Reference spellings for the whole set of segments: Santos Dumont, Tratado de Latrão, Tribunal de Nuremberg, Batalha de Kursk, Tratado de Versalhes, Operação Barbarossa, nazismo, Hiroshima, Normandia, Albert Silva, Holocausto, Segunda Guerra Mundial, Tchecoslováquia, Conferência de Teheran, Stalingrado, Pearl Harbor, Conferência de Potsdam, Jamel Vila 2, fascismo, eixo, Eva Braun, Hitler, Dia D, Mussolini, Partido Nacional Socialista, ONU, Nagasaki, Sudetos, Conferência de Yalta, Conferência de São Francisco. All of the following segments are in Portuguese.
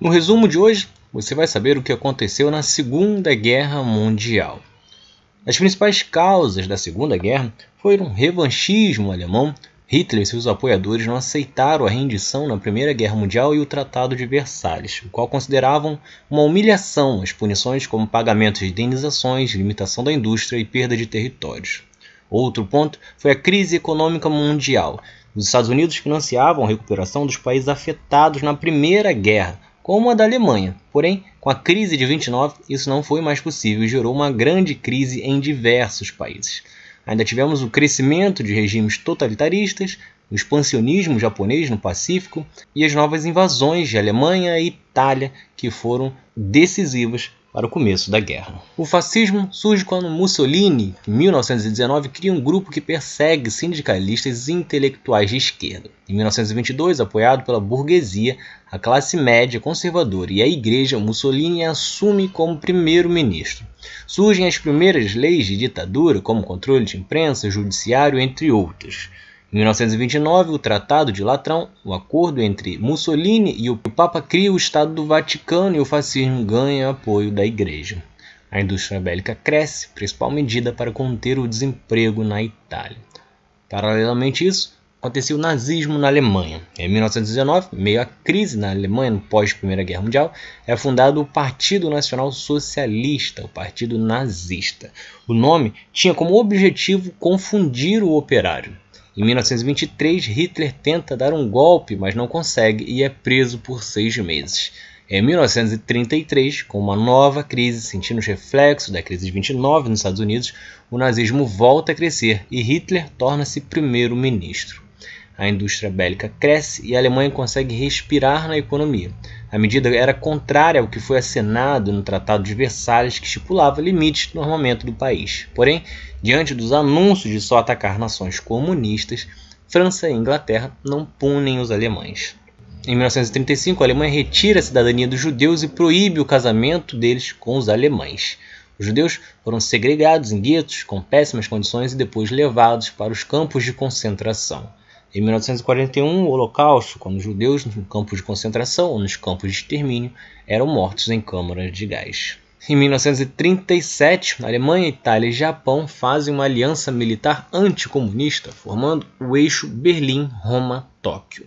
No resumo de hoje, você vai saber o que aconteceu na Segunda Guerra Mundial. As principais causas da Segunda Guerra foram o revanchismo alemão. Hitler e seus apoiadores não aceitaram a rendição na Primeira Guerra Mundial e o Tratado de Versalhes, o qual consideravam uma humilhação as punições como pagamento de indenizações, limitação da indústria e perda de territórios. Outro ponto foi a crise econômica mundial. Os Estados Unidos financiavam a recuperação dos países afetados na Primeira Guerra, como a da Alemanha. Porém, com a crise de 29, isso não foi mais possível e gerou uma grande crise em diversos países. Ainda tivemos o crescimento de regimes totalitaristas, o expansionismo japonês no Pacífico e as novas invasões de Alemanha e Itália, que foram decisivas para o começo da guerra. O fascismo surge quando Mussolini, em 1919, cria um grupo que persegue sindicalistas e intelectuais de esquerda. Em 1922, apoiado pela burguesia, a classe média conservadora e a igreja, Mussolini assume como primeiro-ministro. Surgem as primeiras leis de ditadura, como controle de imprensa, judiciário, entre outras. Em 1929, o Tratado de Latrão, o acordo entre Mussolini e o Papa cria o Estado do Vaticano e o fascismo ganha apoio da Igreja. A indústria bélica cresce, principal medida para conter o desemprego na Itália. Paralelamente a isso, aconteceu o nazismo na Alemanha. Em 1919, meio à crise na Alemanha no pós-Primeira Guerra Mundial, é fundado o Partido Nacional Socialista, o Partido Nazista. O nome tinha como objetivo confundir o operário. Em 1923, Hitler tenta dar um golpe, mas não consegue e é preso por 6 meses. Em 1933, com uma nova crise, sentindo os reflexos da crise de 29 nos Estados Unidos, o nazismo volta a crescer e Hitler torna-se primeiro-ministro. A indústria bélica cresce e a Alemanha consegue respirar na economia. A medida era contrária ao que foi assinado no Tratado de Versalhes, que estipulava limites no armamento do país. Porém, diante dos anúncios de só atacar nações comunistas, França e Inglaterra não punem os alemães. Em 1935, a Alemanha retira a cidadania dos judeus e proíbe o casamento deles com os alemães. Os judeus foram segregados em guetos com péssimas condições e depois levados para os campos de concentração. Em 1941, o Holocausto, quando os judeus nos campos de concentração ou nos campos de extermínio eram mortos em câmaras de gás. Em 1937, a Alemanha, Itália e Japão fazem uma aliança militar anticomunista, formando o eixo Berlim-Roma-Tóquio.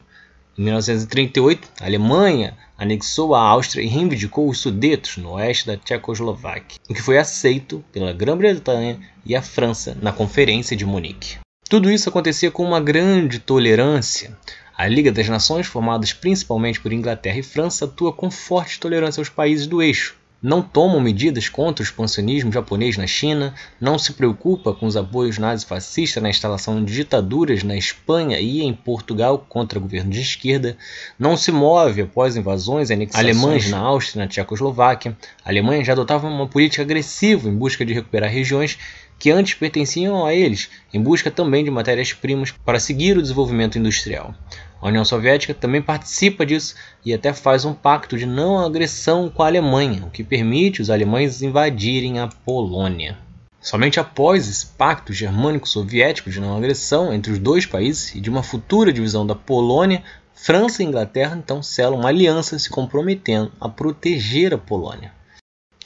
Em 1938, a Alemanha anexou a Áustria e reivindicou os Sudetos no oeste da Tchecoslováquia, o que foi aceito pela Grã-Bretanha e a França na Conferência de Munique. Tudo isso acontecia com uma grande tolerância. A Liga das Nações, formadas principalmente por Inglaterra e França, atua com forte tolerância aos países do eixo. Não tomam medidas contra o expansionismo japonês na China, não se preocupa com os apoios nazi-fascistas na instalação de ditaduras na Espanha e em Portugal contra governos de esquerda, não se move após invasões e anexações alemãs na Áustria e na Tchecoslováquia. A Alemanha já adotava uma política agressiva em busca de recuperar regiões que antes pertenciam a eles, em busca também de matérias-primas para seguir o desenvolvimento industrial. A União Soviética também participa disso e até faz um pacto de não agressão com a Alemanha, o que permite os alemães invadirem a Polônia. Somente após esse pacto germânico-soviético de não agressão entre os dois países e de uma futura divisão da Polônia, França e Inglaterra então selam uma aliança se comprometendo a proteger a Polônia.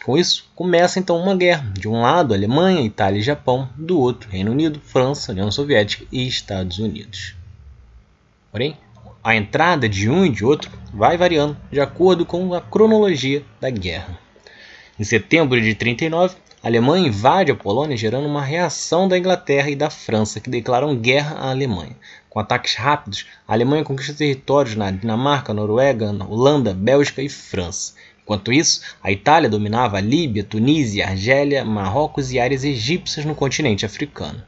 Com isso, começa então uma guerra. De um lado, Alemanha, Itália e Japão. Do outro, Reino Unido, França, União Soviética e Estados Unidos. Porém, a entrada de um e de outro vai variando de acordo com a cronologia da guerra. Em setembro de 1939, a Alemanha invade a Polônia, gerando uma reação da Inglaterra e da França, que declaram guerra à Alemanha. Com ataques rápidos, a Alemanha conquista territórios na Dinamarca, Noruega, Holanda, Bélgica e França. Enquanto isso, a Itália dominava a Líbia, Tunísia, Argélia, Marrocos e áreas egípcias no continente africano.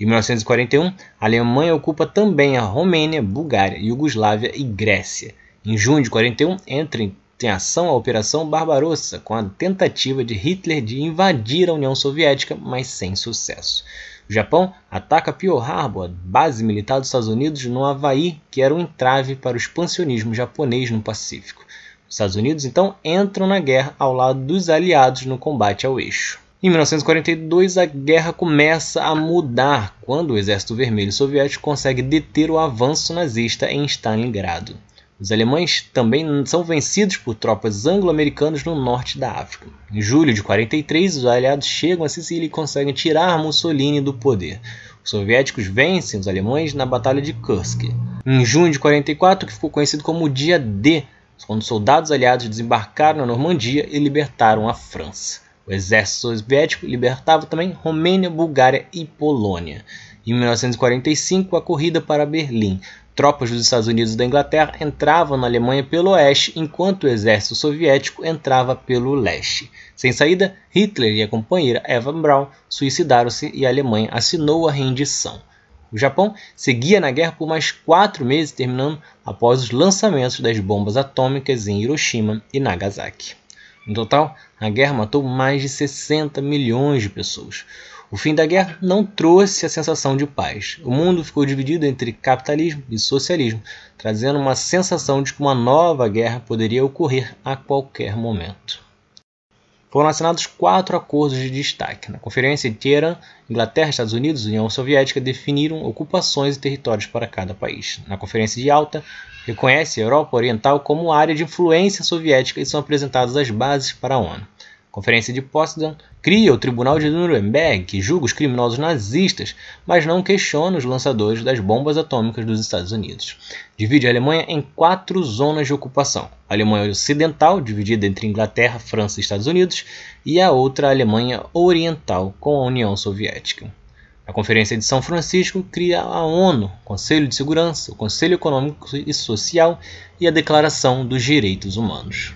Em 1941, a Alemanha ocupa também a Romênia, Bulgária, Iugoslávia e Grécia. Em junho de 1941, entra em ação a Operação Barbarossa, com a tentativa de Hitler de invadir a União Soviética, mas sem sucesso. O Japão ataca Pearl Harbor, a base militar dos Estados Unidos no Havaí, que era um entrave para o expansionismo japonês no Pacífico. Os Estados Unidos, então, entram na guerra ao lado dos aliados no combate ao eixo. Em 1942, a guerra começa a mudar quando o Exército Vermelho Soviético consegue deter o avanço nazista em Stalingrado. Os alemães também são vencidos por tropas anglo-americanas no norte da África. Em julho de 1943, os aliados chegam à Sicília e conseguem tirar Mussolini do poder. Os soviéticos vencem os alemães na Batalha de Kursk. Em junho de 1944, que ficou conhecido como o Dia D, quando soldados aliados desembarcaram na Normandia e libertaram a França. O exército soviético libertava também Romênia, Bulgária e Polônia. Em 1945, a corrida para Berlim. Tropas dos Estados Unidos e da Inglaterra entravam na Alemanha pelo oeste, enquanto o exército soviético entrava pelo leste. Sem saída, Hitler e a companheira Eva Braun suicidaram-se e a Alemanha assinou a rendição. O Japão seguia na guerra por mais 4 meses, terminando após os lançamentos das bombas atômicas em Hiroshima e Nagasaki. No total, a guerra matou mais de 60 milhões de pessoas. O fim da guerra não trouxe a sensação de paz. O mundo ficou dividido entre capitalismo e socialismo, trazendo uma sensação de que uma nova guerra poderia ocorrer a qualquer momento. Foram assinados 4 acordos de destaque. Na Conferência de Teheran, Inglaterra, Estados Unidos e União Soviética definiram ocupações e territórios para cada país. Na Conferência de Yalta, reconhece a Europa Oriental como área de influência soviética e são apresentadas as bases para a ONU. A Conferência de Potsdam cria o Tribunal de Nuremberg, que julga os criminosos nazistas, mas não questiona os lançadores das bombas atômicas dos Estados Unidos. Divide a Alemanha em 4 zonas de ocupação. A Alemanha Ocidental, dividida entre Inglaterra, França e Estados Unidos, e a outra a Alemanha Oriental, com a União Soviética. A Conferência de São Francisco cria a ONU, o Conselho de Segurança, o Conselho Econômico e Social e a Declaração dos Direitos Humanos.